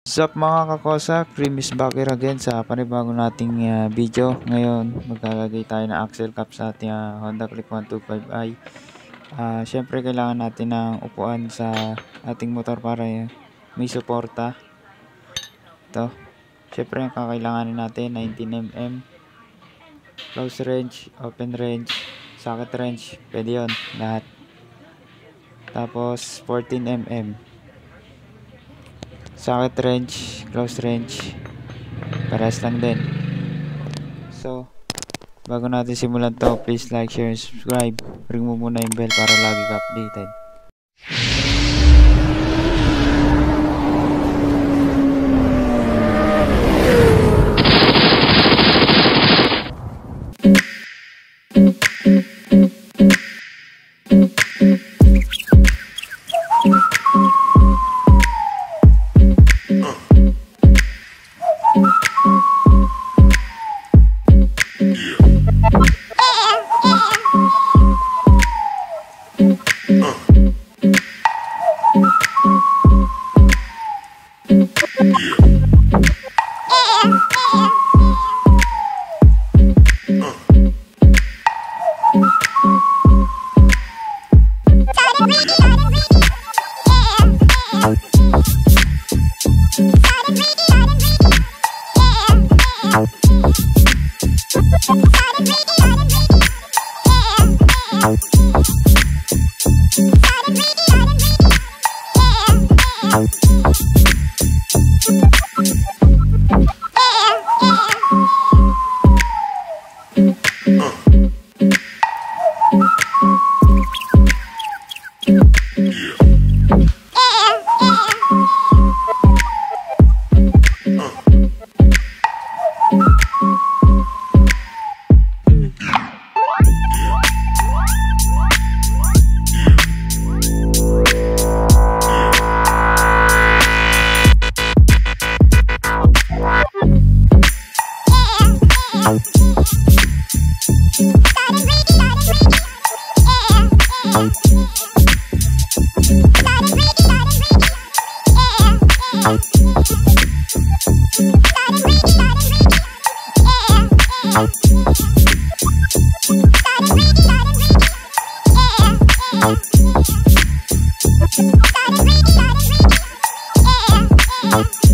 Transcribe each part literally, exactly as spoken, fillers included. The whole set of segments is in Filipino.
What's up mga kakosak, Primis back here again sa panibagong nating uh, video. Ngayon maglalagay tayo ng axle cap sa ating uh, Honda Click one twenty-five i. uh, Siyempre kailangan natin ng upuan sa ating motor para uh, may suporta. Ito siyempre ang kakailanganin natin, nineteen millimeter, close range, open range, socket range, pwede yun lahat. Tapos fourteen millimeter socket range, close range, parehas lang din. So bago natin simulan to, please like, share, and subscribe. Ring mo muna yung bell para lagi ka updated.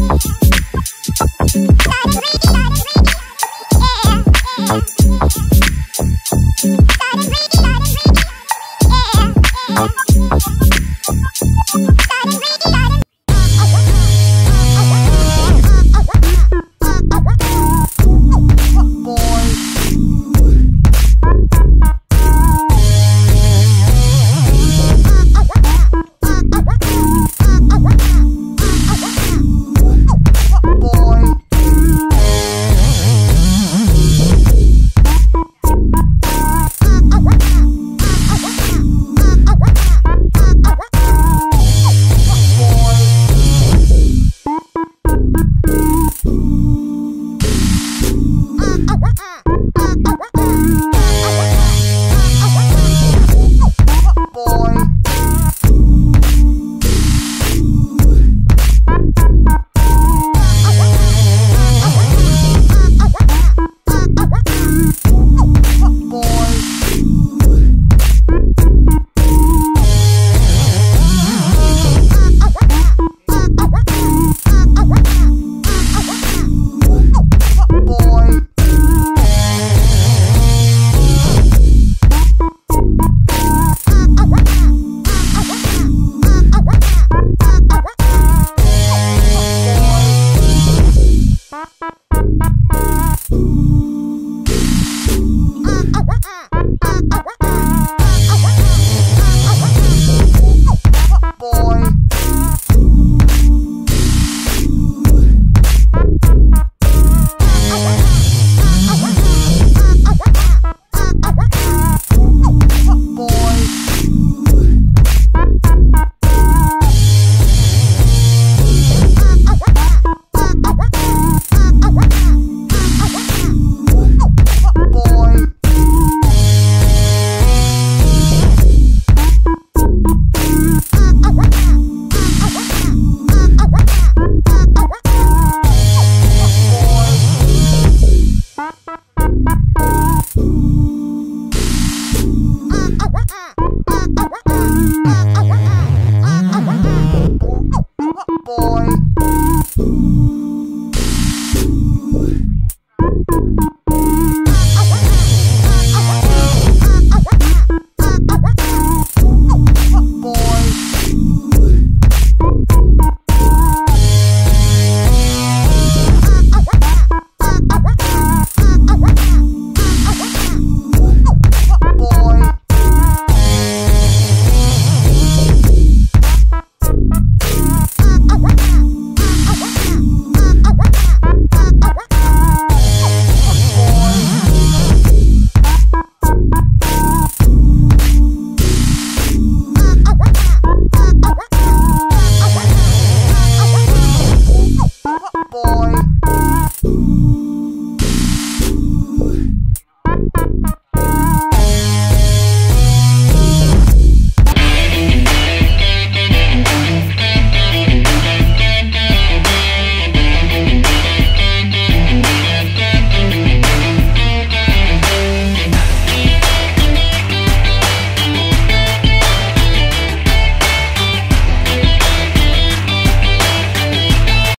Out.